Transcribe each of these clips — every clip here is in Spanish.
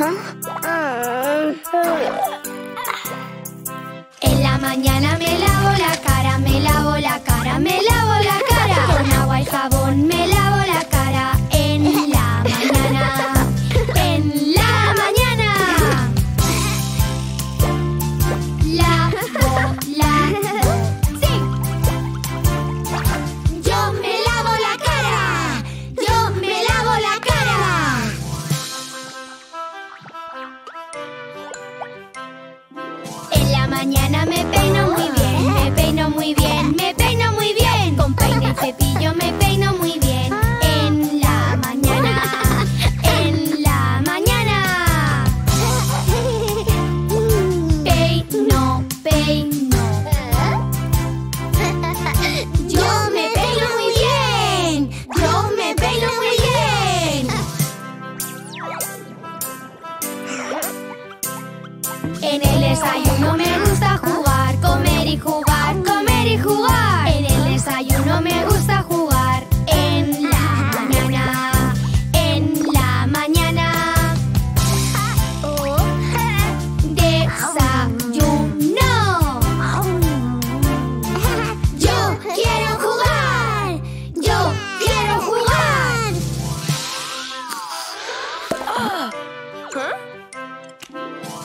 En la mañana me lavo la cara, me lavo la cara, me lavo la cara. Con agua y jabón me lavo la cara en la mañana. Mañana me peino muy bien, me peino muy bien, me peino muy bien. Con peine y cepillo me peino muy bien. En la mañana, en la mañana. Peino, peino. Yo me peino muy bien, yo me peino muy bien. En el desayuno me comer y jugar, comer y jugar. En el desayuno me gusta jugar. En la mañana, en la mañana. Desayuno. Yo quiero jugar, yo quiero jugar.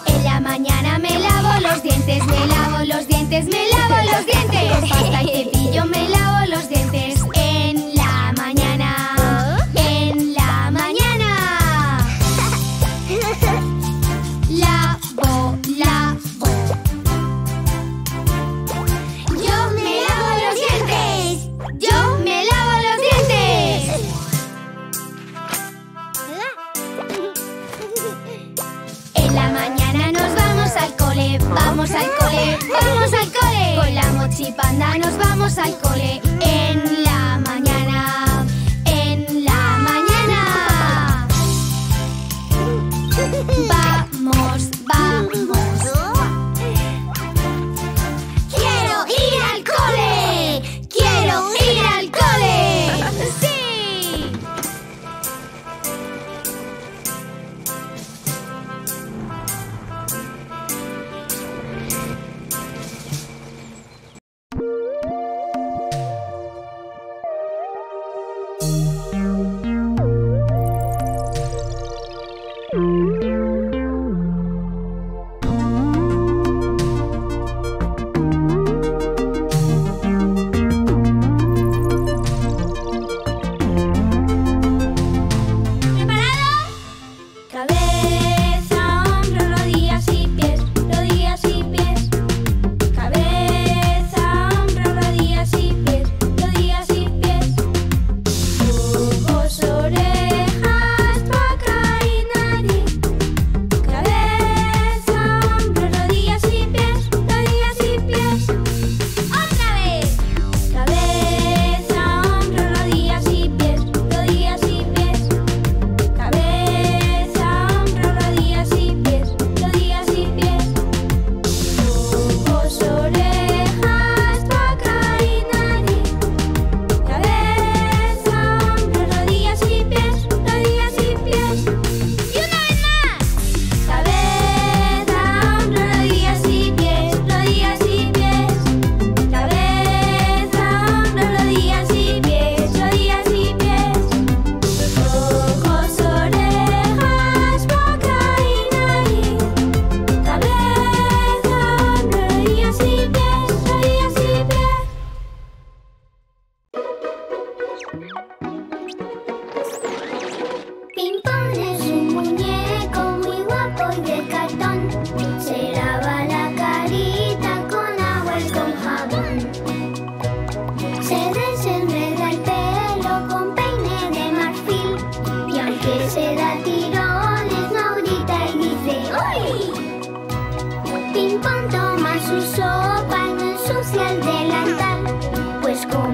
En la mañana me lavo los dientes, me lavo los dientes, me lavo los dientes. Con pasta y cepillo me lavo los dientes. En la mañana, en la mañana. Lavo, lavo. Yo me lavo los dientes, yo me lavo los dientes. En la mañana nos vamos al cole, vamos al cole. ¡Vamos al cole! Con la mochipanda nos vamos al cole. En la mañana, en la mañana. Vamos, vamos. ¡Quiero ir al cole! ¡Quiero ir al cole! ¡Sí!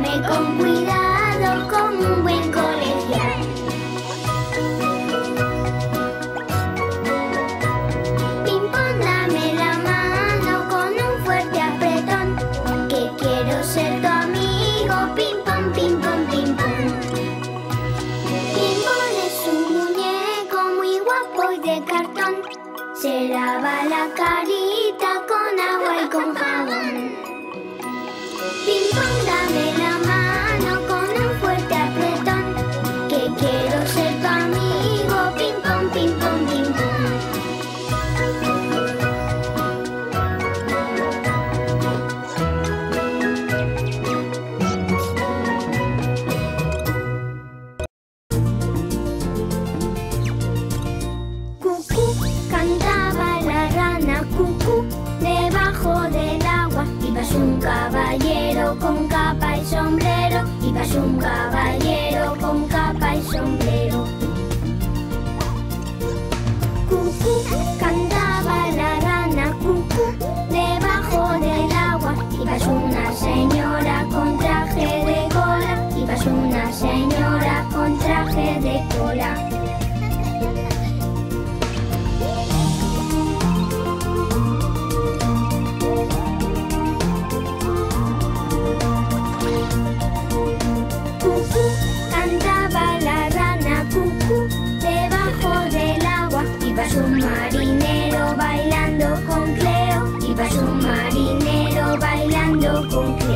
Come with me. Pajarito con capa y sombrero. Cucú, cantaba la rana, cucú, debajo del agua. Ibas una señora con traje de cola, ibas una señora con traje de cola. Submarinero bailando con Cleo, iba submarinero bailando con Cleo.